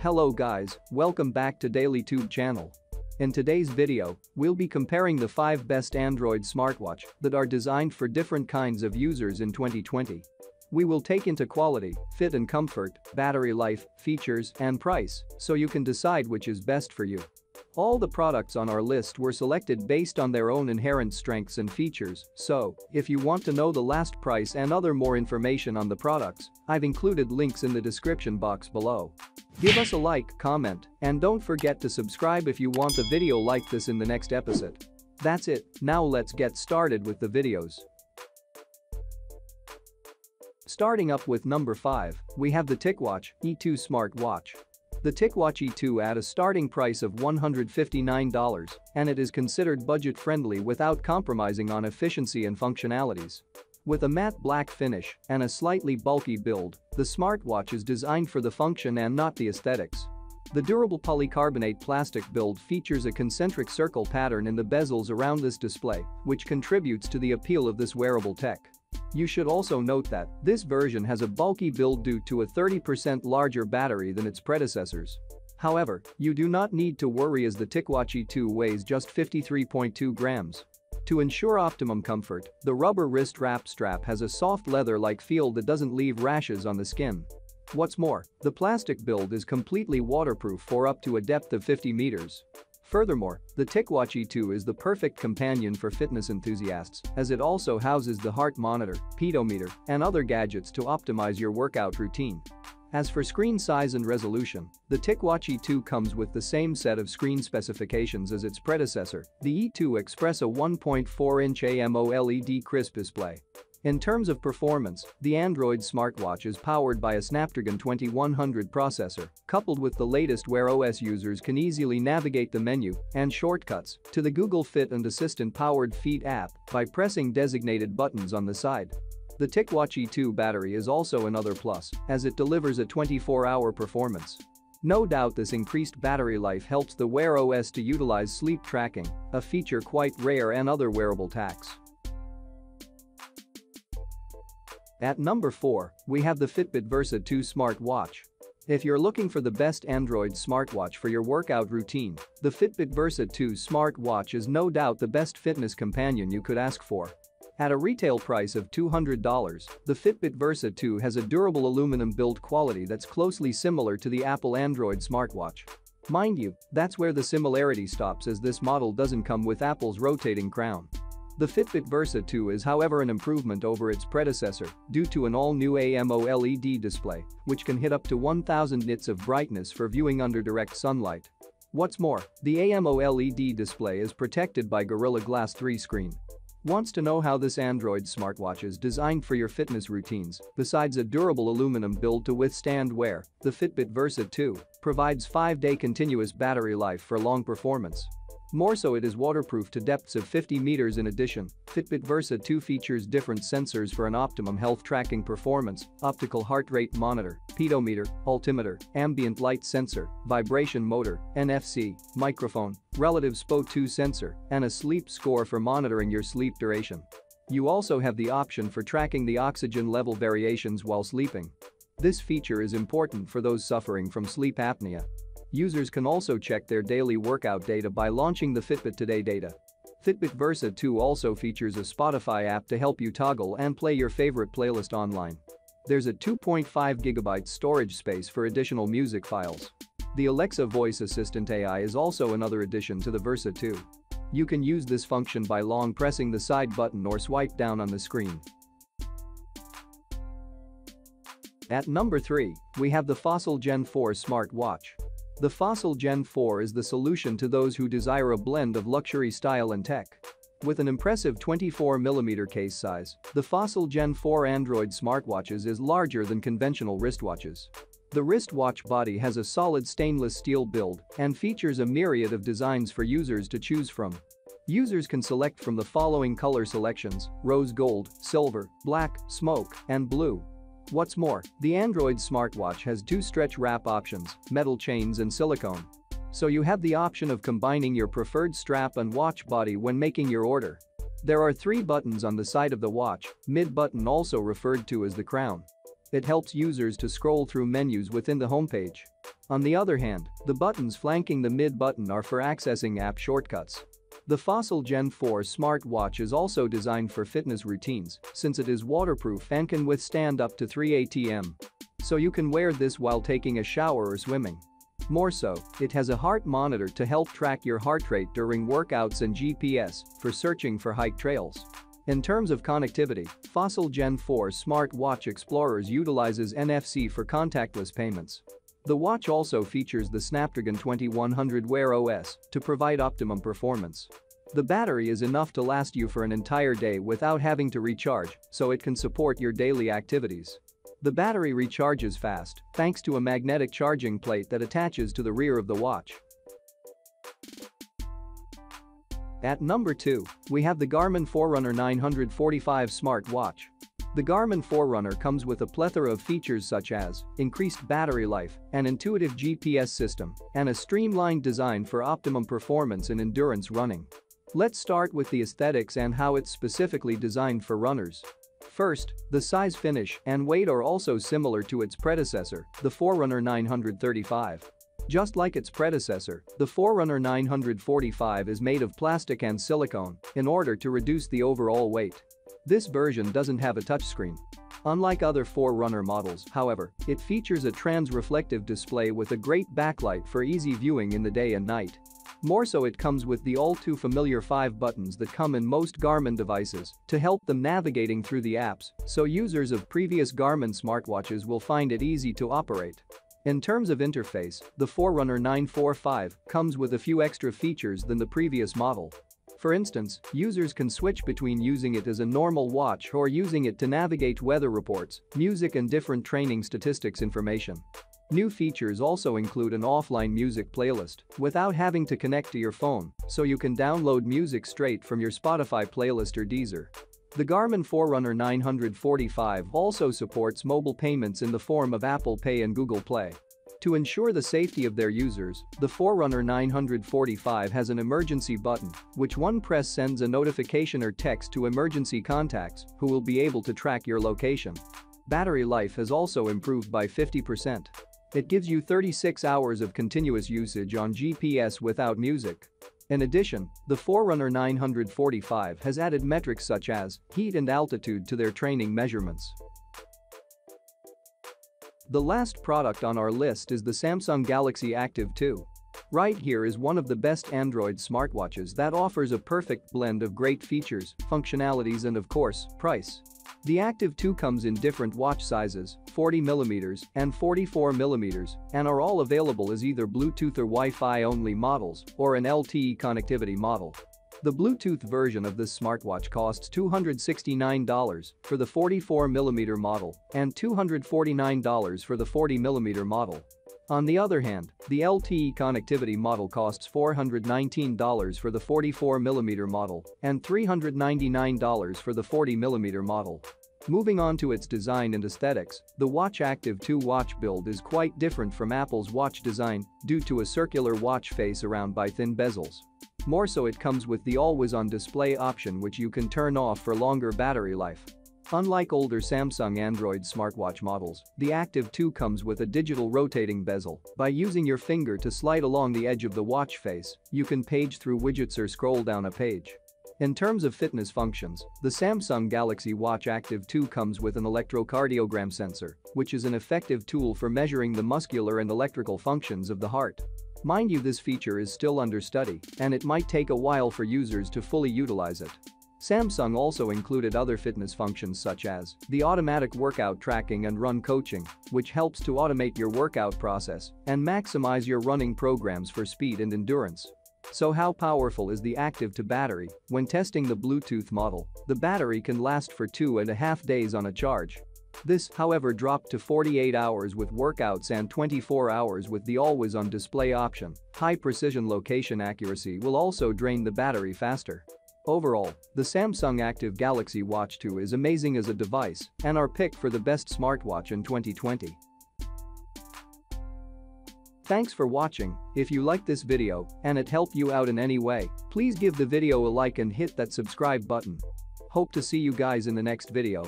Hello guys, welcome back to Daily Tube channel. In today's video, we'll be comparing the 5 best Android smartwatch that are designed for different kinds of users in 2020. We will take into quality, fit and comfort, battery life, features, and price, so you can decide which is best for you. All the products on our list were selected based on their own inherent strengths and features, so if you want to know the last price and other more information on the products, I've included links in the description box below. Give us a like, comment, and don't forget to subscribe if you want a video like this in the next episode. That's it, now let's get started with the videos. Starting up with number 5, we have the TicWatch E2 smartwatch. The TicWatch E2 at a starting price of $159, and it is considered budget-friendly without compromising on efficiency and functionalities. With a matte black finish and a slightly bulky build, the smartwatch is designed for the function and not the aesthetics. The durable polycarbonate plastic build features a concentric circle pattern in the bezels around this display, which contributes to the appeal of this wearable tech. You should also note that this version has a bulky build due to a 30% larger battery than its predecessors. However, you do not need to worry as the TicWatch E2 weighs just 53.2 grams. To ensure optimum comfort, the rubber wrist wrap strap has a soft leather-like feel that doesn't leave rashes on the skin. What's more, the plastic build is completely waterproof for up to a depth of 50 meters. Furthermore, the TicWatch E2 is the perfect companion for fitness enthusiasts, as it also houses the heart monitor, pedometer, and other gadgets to optimize your workout routine. As for screen size and resolution, the TicWatch E2 comes with the same set of screen specifications as its predecessor, the E2 Express a 1.4-inch AMOLED crisp display. In terms of performance, the Android smartwatch is powered by a Snapdragon 2100 processor, coupled with the latest Wear OS. Users can easily navigate the menu and shortcuts to the Google Fit and Assistant-powered Fit app by pressing designated buttons on the side. The TicWatch E2 battery is also another plus, as it delivers a 24-hour performance. No doubt this increased battery life helps the Wear OS to utilize sleep tracking, a feature quite rare in other wearable techs. At number 4, we have the Fitbit Versa 2 smartwatch. If you're looking for the best Android smartwatch for your workout routine, the Fitbit Versa 2 smartwatch is no doubt the best fitness companion you could ask for. At a retail price of $200, the Fitbit Versa 2 has a durable aluminum build quality that's closely similar to the Apple Android smartwatch. Mind you, that's where the similarity stops as this model doesn't come with Apple's rotating crown. The Fitbit Versa 2 is however an improvement over its predecessor due to an all-new AMOLED display, which can hit up to 1000 nits of brightness for viewing under direct sunlight. What's more, the AMOLED display is protected by Gorilla Glass 3 screen. Wants to know how this Android smartwatch is designed for your fitness routines? Besides a durable aluminum build to withstand wear, the Fitbit Versa 2 provides 5-day continuous battery life for long performance. More so, it is waterproof to depths of 50 meters. In addition, Fitbit Versa 2 features different sensors for an optimum health tracking performance: optical heart rate monitor, pedometer, altimeter, ambient light sensor, vibration motor, NFC, microphone, relative SPO2 sensor, and a sleep score for monitoring your sleep duration. You also have the option for tracking the oxygen level variations while sleeping. This feature is important for those suffering from sleep apnea. Users can also check their daily workout data by launching the Fitbit Today data. Fitbit Versa 2 also features a Spotify app to help you toggle and play your favorite playlist online. There's a 2.5GB storage space for additional music files. The Alexa voice assistant AI is also another addition to the Versa 2. You can use this function by long pressing the side button or swipe down on the screen. At number 3, we have the Fossil Gen 4 smartwatch. The Fossil Gen 4 is the solution to those who desire a blend of luxury style and tech. With an impressive 24mm case size, the Fossil Gen 4 Android smartwatches is larger than conventional wristwatches. The wristwatch body has a solid stainless steel build and features a myriad of designs for users to choose from. Users can select from the following color selections: rose gold, silver, black, smoke, and blue. What's more, the Android smartwatch has 2 stretch wrap options, metal chains and silicone. So you have the option of combining your preferred strap and watch body when making your order. There are 3 buttons on the side of the watch, mid button also referred to as the crown. It helps users to scroll through menus within the homepage. On the other hand, the buttons flanking the mid button are for accessing app shortcuts. The Fossil Gen 4 smartwatch is also designed for fitness routines since it is waterproof and can withstand up to 3 ATM. So you can wear this while taking a shower or swimming. More so, it has a heart monitor to help track your heart rate during workouts and GPS for searching for hike trails. In terms of connectivity, Fossil Gen 4 smartwatch Explorers utilizes NFC for contactless payments. The watch also features the Snapdragon 2100 Wear OS to provide optimum performance. The battery is enough to last you for an entire day without having to recharge, so it can support your daily activities. The battery recharges fast thanks to a magnetic charging plate that attaches to the rear of the watch. At number 2, we have the Garmin Forerunner 945 smartwatch. The Garmin Forerunner comes with a plethora of features such as increased battery life, an intuitive GPS system, and a streamlined design for optimum performance in endurance running. Let's start with the aesthetics and how it's specifically designed for runners. First, the size, finish, and weight are also similar to its predecessor, the Forerunner 935. Just like its predecessor, the Forerunner 945 is made of plastic and silicone in order to reduce the overall weight. This version doesn't have a touchscreen. Unlike other Forerunner models, however, it features a trans-reflective display with a great backlight for easy viewing in the day and night. More so, it comes with the all-too-familiar 5 buttons that come in most Garmin devices to help them navigating through the apps, so users of previous Garmin smartwatches will find it easy to operate. In terms of interface, the Forerunner 945 comes with a few extra features than the previous model. For instance, users can switch between using it as a normal watch or using it to navigate weather reports, music, and different training statistics information. New features also include an offline music playlist without having to connect to your phone, so you can download music straight from your Spotify playlist or Deezer. The Garmin Forerunner 945 also supports mobile payments in the form of Apple Pay and Google Play. To ensure the safety of their users, the Forerunner 945 has an emergency button, which one press sends a notification or text to emergency contacts who will be able to track your location. Battery life has also improved by 50%. It gives you 36 hours of continuous usage on GPS without music. In addition, the Forerunner 945 has added metrics such as heat and altitude to their training measurements. The last product on our list is the Samsung Galaxy Active 2. Right here is one of the best Android smartwatches that offers a perfect blend of great features, functionalities, and of course, price. The Active 2 comes in different watch sizes, 40mm and 44mm, and are all available as either Bluetooth or Wi-Fi only models or an LTE connectivity model. The Bluetooth version of this smartwatch costs $269 for the 44mm model and $249 for the 40mm model. On the other hand, the LTE connectivity model costs $419 for the 44mm model and $399 for the 40mm model. Moving on to its design and aesthetics, the Watch Active 2 watch build is quite different from Apple's watch design due to a circular watch face around by thin bezels. More so, it comes with the always-on display option, which you can turn off for longer battery life. Unlike older Samsung Android smartwatch models, the Active 2 comes with a digital rotating bezel. By using your finger to slide along the edge of the watch face, you can page through widgets or scroll down a page. In terms of fitness functions, the Samsung Galaxy Watch Active 2 comes with an electrocardiogram sensor, which is an effective tool for measuring the muscular and electrical functions of the heart. Mind you, this feature is still under study, and it might take a while for users to fully utilize it. Samsung also included other fitness functions such as the automatic workout tracking and run coaching, which helps to automate your workout process and maximize your running programs for speed and endurance. So how powerful is the Active 2 battery? When testing the Bluetooth model, the battery can last for 2.5 days on a charge. This, however, dropped to 48 hours with workouts and 24 hours with the always-on display option. High precision location accuracy will also drain the battery faster. Overall, the Samsung Active Galaxy Watch 2 is amazing as a device and our pick for the best smartwatch in 2020. Thanks for watching. If you liked this video and it helped you out in any way, please give the video a like and hit that subscribe button. Hope to see you guys in the next video.